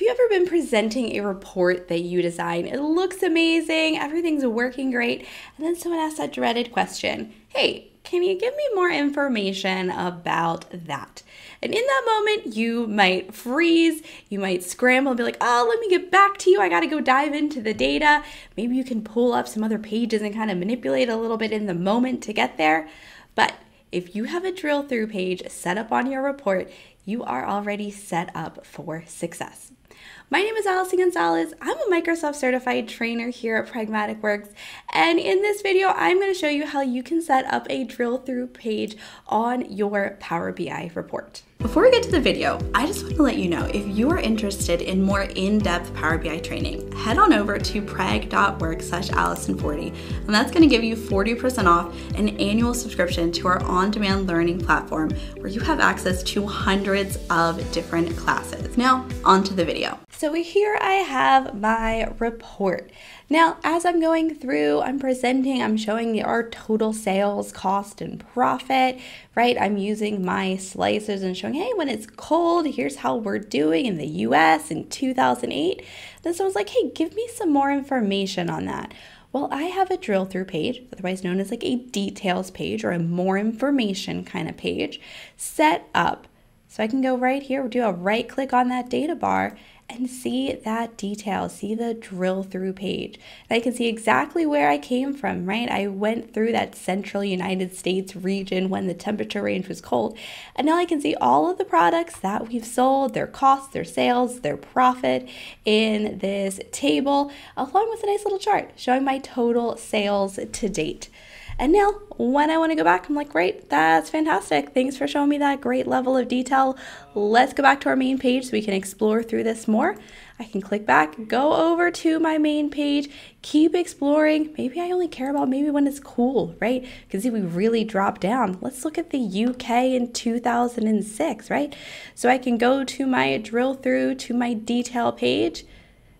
Have you ever been presenting a report that you design? It looks amazing, everything's working great, and then someone asks that dreaded question, hey, can you give me more information about that? And in that moment, you might freeze, you might scramble and be like, oh, let me get back to you. I got to go dive into the data. Maybe you can pull up some other pages and kind of manipulate a little bit in the moment to get there. But if you have a drill through page set up on your report, you are already set up for success. My name is Allison Gonzalez. I'm a Microsoft certified trainer here at Pragmatic Works, and in this video I'm going to show you how you can set up a drill through page on your Power BI report. Before we get to the video, I just want to let you know if you are interested in more in-depth Power BI training, head on over to prag.work/allison40, and that's going to give you 40% off an annual subscription to our on-demand learning platform where you have access to hundreds of different classes. Now, on to the video. So here I have my report. Now, as I'm going through, I'm presenting, I'm showing our total sales, cost, and profit, right? I'm using my slicers and showing, hey, when it's cold, here's how we're doing in the US in 2008. Then someone's like, hey, give me some more information on that. Well, I have a drill through page, otherwise known as like a details page or a more information kind of page, set up. So I can go right here, do a right click on that data bar and see that detail, see the drill through page. And I can see exactly where I came from, right? I went through that central United States region when the temperature range was cold. And now I can see all of the products that we've sold, their costs, their sales, their profit in this table, along with a nice little chart showing my total sales to date. And now when I want to go back, I'm like, great, that's fantastic. Thanks for showing me that great level of detail. Let's go back to our main page so we can explore through this more. I can click back, go over to my main page, keep exploring. Maybe I only care about maybe when it's cool, right? You can see we really dropped down. Let's look at the UK in 2006, right? So I can go to my drill through to my detail page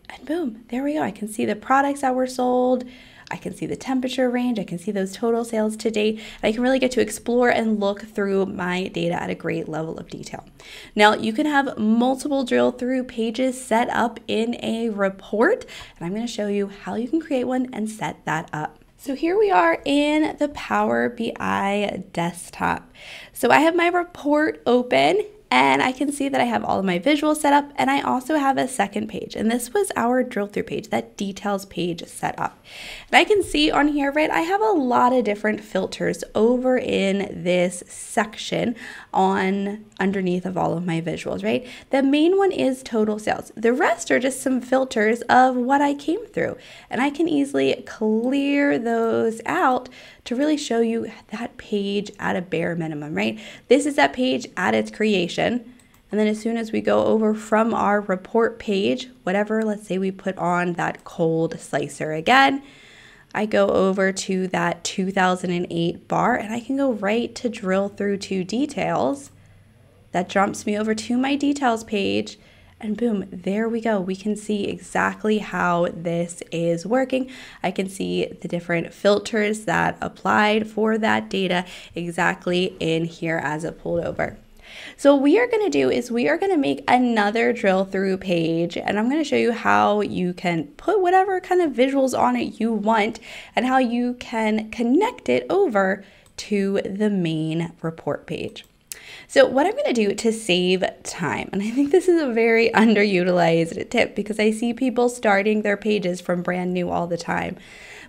and boom, there we go. I can see the products that were sold. I can see the temperature range, I can see those total sales to date, and I can really get to explore and look through my data at a great level of detail. Now, you can have multiple drill through pages set up in a report, and I'm going to show you how you can create one and set that up. So here we are in the Power BI desktop. So I have my report open, and I can see that I have all of my visuals set up, and I also have a second page, and this was our drill through page, that details page set up. And I can see on here, right, I have a lot of different filters over in this section on underneath of all of my visuals, right? The main one is total sales. The rest are just some filters of what I came through, and I can easily clear those out to really show you that page at a bare minimum, right? This is that page at its creation. And then as soon as we go over from our report page, whatever, let's say we put on that cold slicer again, I go over to that 2008 bar and I can go right to drill through to details. That jumps me over to my details page. And boom, there we go. We can see exactly how this is working. I can see the different filters that applied for that data exactly in here as it pulled over. So what we are going to do is we are going to make another drill through page, and I'm going to show you how you can put whatever kind of visuals on it you want and how you can connect it over to the main report page. So what I'm going to do to save time, and I think this is a very underutilized tip because I see people starting their pages from brand new all the time.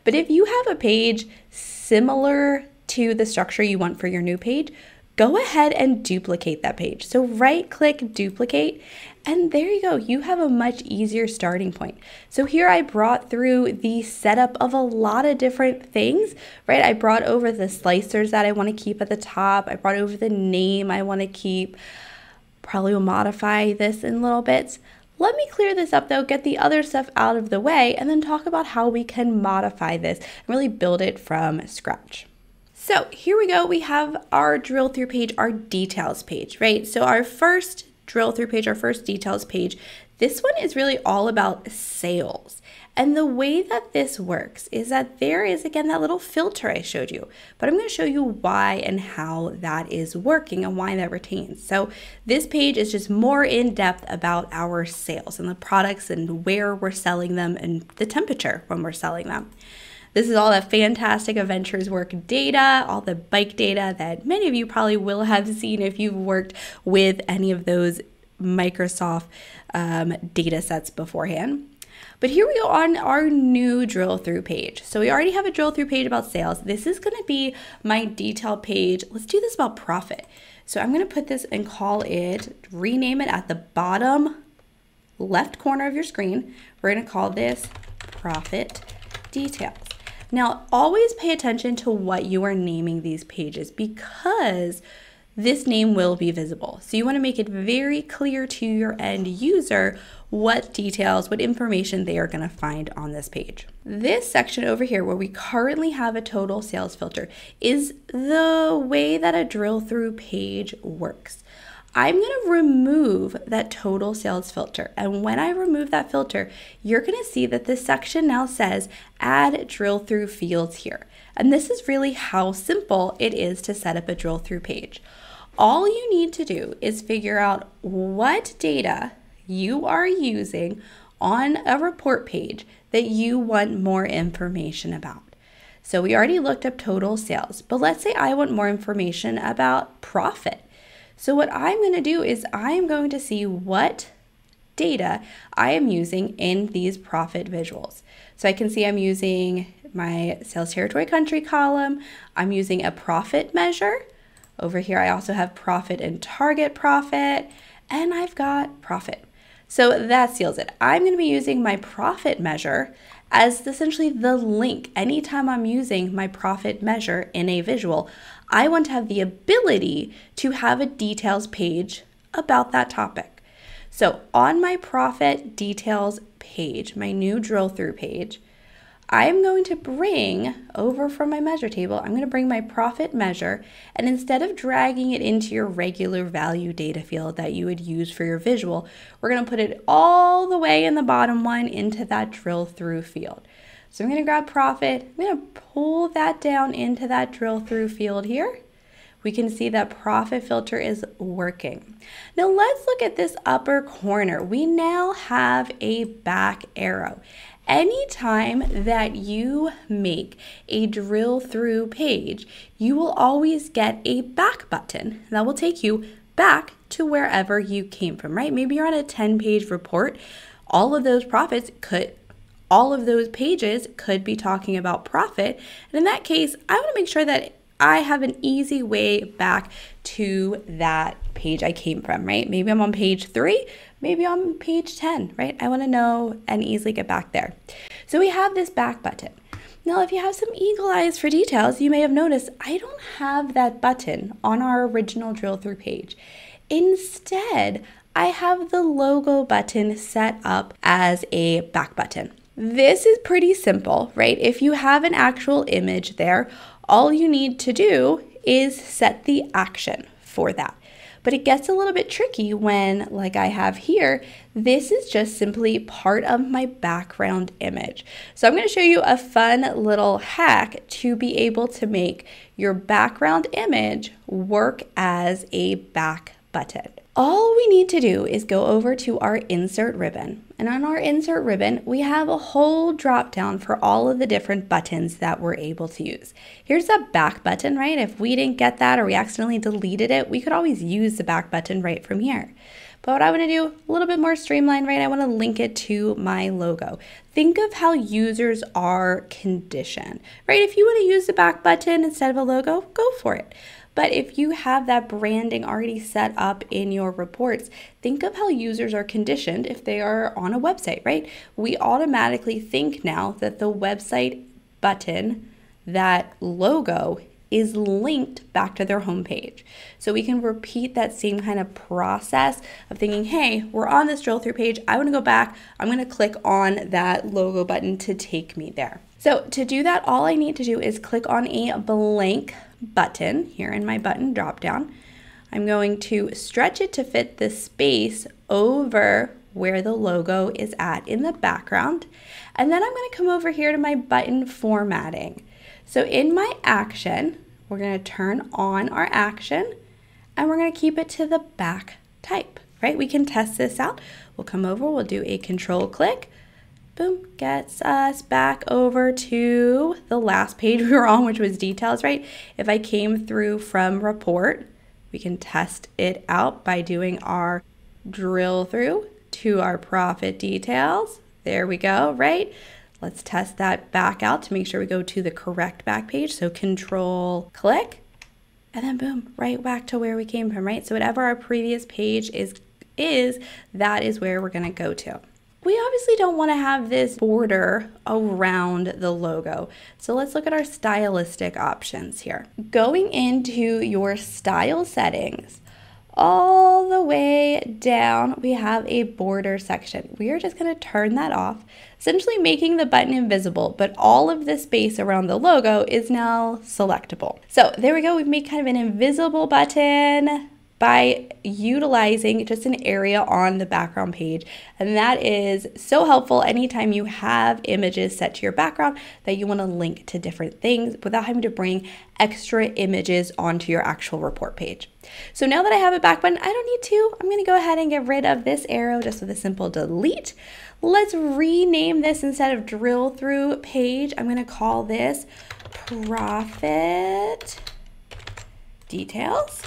But if you have a page similar to the structure you want for your new page, go ahead and duplicate that page. So right click duplicate, and there you go. You have a much easier starting point. So here I brought through the setup of a lot of different things, right? I brought over the slicers that I want to keep at the top. I brought over the name I want to keep. Probably will modify this in little bits. Let me clear this up though, get the other stuff out of the way, and then talk about how we can modify this and really build it from scratch. So here we go, we have our drill through page, our details page, right? So our first drill through page, our first details page, This one is really all about sales. And the way that this works is that there is, again, that little filter I showed you, but I'm going to show you why and how that is working and why that retains. So this page is just more in depth about our sales and the products and where we're selling them and the temperature when we're selling them. This is all that fantastic Adventures Work data, all the bike data that many of you probably will have seen if you've worked with any of those Microsoft data sets beforehand. But here we go on our new drill through page. So we already have a drill through page about sales. This is going to be my detail page. Let's do this about profit. So I'm going to put this and call it, rename it at the bottom left corner of your screen. We're going to call this profit details. Now, always pay attention to what you are naming these pages because this name will be visible. So you want to make it very clear to your end user what details, what information they are going to find on this page. This section over here where we currently have a total sales filter is the way that a drill through page works. I'm going to remove that total sales filter. And when I remove that filter, you're going to see that this section now says add drill through fields here. And this is really how simple it is to set up a drill through page. All you need to do is figure out what data you are using on a report page that you want more information about. So we already looked up total sales, but let's say I want more information about profit. So what I'm going to do is I'm going to see what data I am using in these profit visuals. So I can see I'm using my sales territory country column. I'm using a profit measure. Over here I also have profit and target profit, and I've got profit. So that seals it. I'm going to be using my profit measure as essentially the link. Anytime I'm using my profit measure in a visual, I want to have the ability to have a details page about that topic. So on my profit details page, my new drill through page, I'm going to bring over from my measure table, I'm going to bring my profit measure, and instead of dragging it into your regular value data field that you would use for your visual, we're going to put it all the way in the bottom one into that drill through field. So I'm going to grab profit, I'm going to pull that down into that drill through field here. We can see that profit filter is working. Now let's look at this upper corner. We now have a back arrow. Anytime that you make a drill through page, you will always get a back button that will take you back to wherever you came from, right? Maybe you're on a 10-page report. All of those pages could be talking about profit. And in that case, I want to make sure that I have an easy way back to that page I came from, right? Maybe I'm on page 3, maybe I'm on page 10, right? I want to know and easily get back there. So we have this back button. Now, if you have some eagle eyes for details, you may have noticed I don't have that button on our original drill through page. Instead, I have the logo button set up as a back button. This is pretty simple, right? If you have an actual image there, all you need to do is set the action for that. But it gets a little bit tricky when, like I have here, this is just simply part of my background image. So I'm going to show you a fun little hack to be able to make your background image work as a back button. All we need to do is go over to our insert ribbon, and on our insert ribbon we have a whole drop down for all of the different buttons that we're able to use. Here's that back button, right? If we didn't get that or we accidentally deleted it, we could always use the back button right from here. But what I want to do, a little bit more streamlined, right? I want to link it to my logo. Think of how users are conditioned, right? If you want to use the back button instead of a logo, go for it. But if you have that branding already set up in your reports, think of how users are conditioned if they are on a website, right? We automatically think now that the website button, that logo, is linked back to their homepage. So we can repeat that same kind of process of thinking, hey, we're on this drill through page, I want to go back, I'm going to click on that logo button to take me there. So to do that, all I need to do is click on a blank button here in my button drop down. I'm going to stretch it to fit the space over where the logo is at in the background. And then I'm going to come over here to my button formatting. So in my action, we're going to turn on our action and we're going to keep it to the back type, right? We can test this out. We'll come over, we'll do a control click. Boom, gets us back over to the last page we were on, which was details, right? If I came through from report, we can test it out by doing our drill through to our profit details. There we go, right? Let's test that back out to make sure we go to the correct back page. So control click, and then boom, right back to where we came from, right? So whatever our previous page is that is where we're gonna go to. We obviously don't wanna have this border around the logo. So let's look at our stylistic options here. Going into your style settings, all the way down, we have a border section. We are just gonna turn that off, essentially making the button invisible, but all of the space around the logo is now selectable. So there we go, we've made kind of an invisible button by utilizing just an area on the background page. And that is so helpful anytime you have images set to your background that you want to link to different things without having to bring extra images onto your actual report page. So now that I have a back button, I don't need to. I'm going to go ahead and get rid of this arrow just with a simple delete. Let's rename this instead of drill through page. I'm going to call this profit details.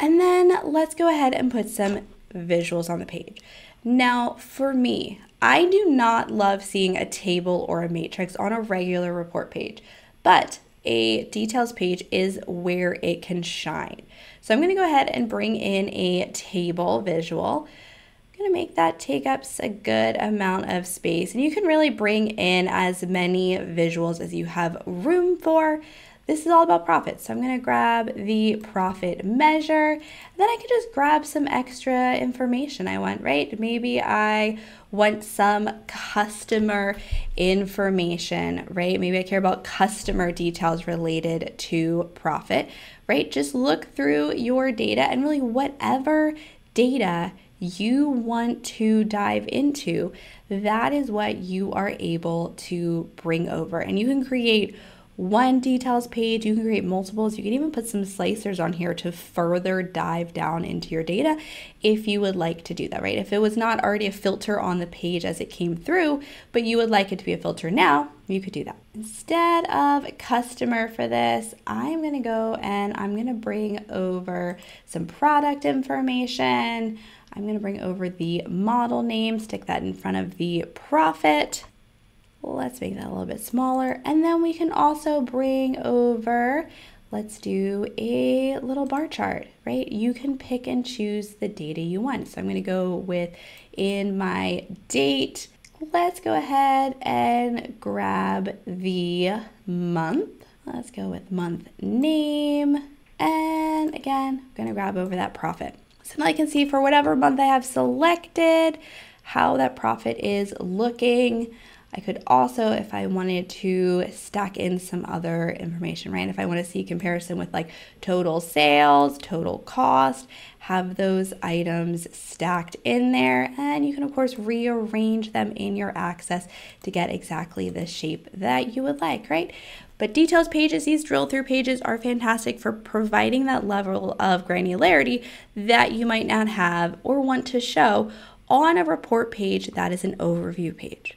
And then let's go ahead and put some visuals on the page. Now for me, I do not love seeing a table or a matrix on a regular report page, but a details page is where it can shine. So I'm gonna go ahead and bring in a table visual. I'm gonna make that take up a good amount of space, and you can really bring in as many visuals as you have room for. This is all about profit. So I'm gonna grab the profit measure, and then I can just grab some extra information I want, right? Maybe I want some customer information, right? Maybe I care about customer details related to profit, right? Just look through your data and really whatever data you want to dive into, that is what you are able to bring over. And you can create one details page, you can create multiples, you can even put some slicers on here to further dive down into your data if you would like to do that, right? If it was not already a filter on the page as it came through, but you would like it to be a filter now, you could do that. Instead of customer for this, I'm gonna go and I'm gonna bring over some product information. I'm gonna bring over the model name, stick that in front of the profit. Let's make that a little bit smaller. And then we can also bring over, let's do a little bar chart, right? You can pick and choose the data you want. So I'm gonna go with in my date. Let's go ahead and grab the month. Let's go with month name. And again, I'm gonna grab over that profit. So now I can see for whatever month I have selected, how that profit is looking. I could also, if I wanted to, stack in some other information, right? If I want to see comparison with like total sales, total cost, have those items stacked in there. And you can of course rearrange them in your access to get exactly the shape that you would like, right? But details pages, these drill through pages are fantastic for providing that level of granularity that you might not have or want to show on a report page that is an overview page.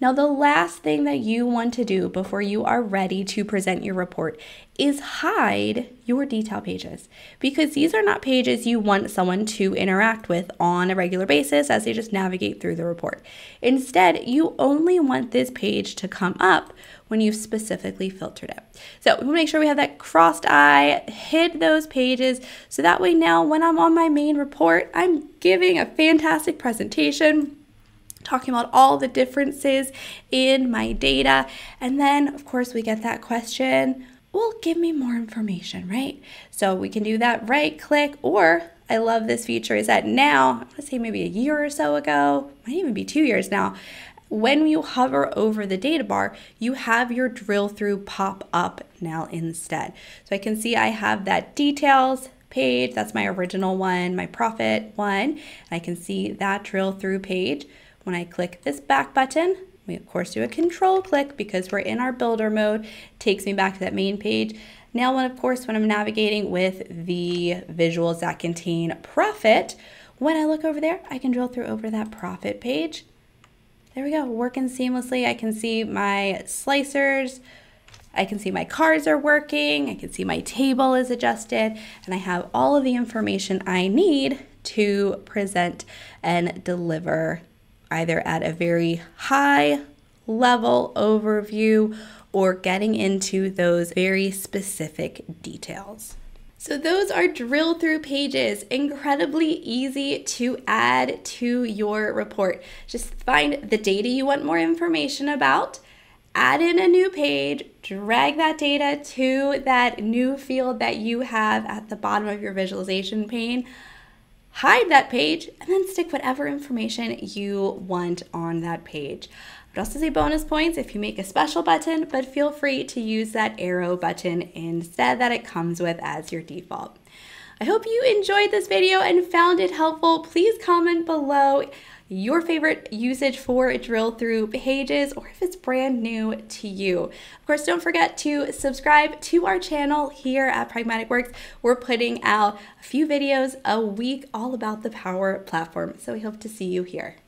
Now, the last thing that you want to do before you are ready to present your report is hide your detail pages, because these are not pages you want someone to interact with on a regular basis as they just navigate through the report. Instead, you only want this page to come up when you've specifically filtered it. So we want to make sure we have that crossed eye, hid those pages, so that way now when I'm on my main report, I'm giving a fantastic presentation, talking about all the differences in my data. And then of course we get that question, well, give me more information, right? So we can do that right click, or I love this feature is that now, I'm gonna say maybe a year or so ago, might even be 2 years now, when you hover over the data bar, you have your drill through pop up now instead. So I can see I have that details, page. That's my original one, my profit one. I can see that drill through page. When I click this back button, we of course do a control click because we're in our builder mode. It takes me back to that main page. Now, when, of course, when I'm navigating with the visuals that contain profit, when I look over there, I can drill through over that profit page. There we go, working seamlessly. I can see my slicers, I can see my cards are working, I can see my table is adjusted, and I have all of the information I need to present and deliver either at a very high level overview or getting into those very specific details. So those are drill through pages, incredibly easy to add to your report. Just find the data you want more information about, add in a new page, drag that data to that new field that you have at the bottom of your visualization pane, hide that page, and then stick whatever information you want on that page. I'd also say bonus points if you make a special button, but feel free to use that arrow button instead that it comes with as your default. I hope you enjoyed this video and found it helpful. Please comment below your favorite usage for drill through pages or if it's brand new to you. Of course, don't forget to subscribe to our channel here at Pragmatic Works. We're putting out a few videos a week all about the Power Platform, so we hope to see you here.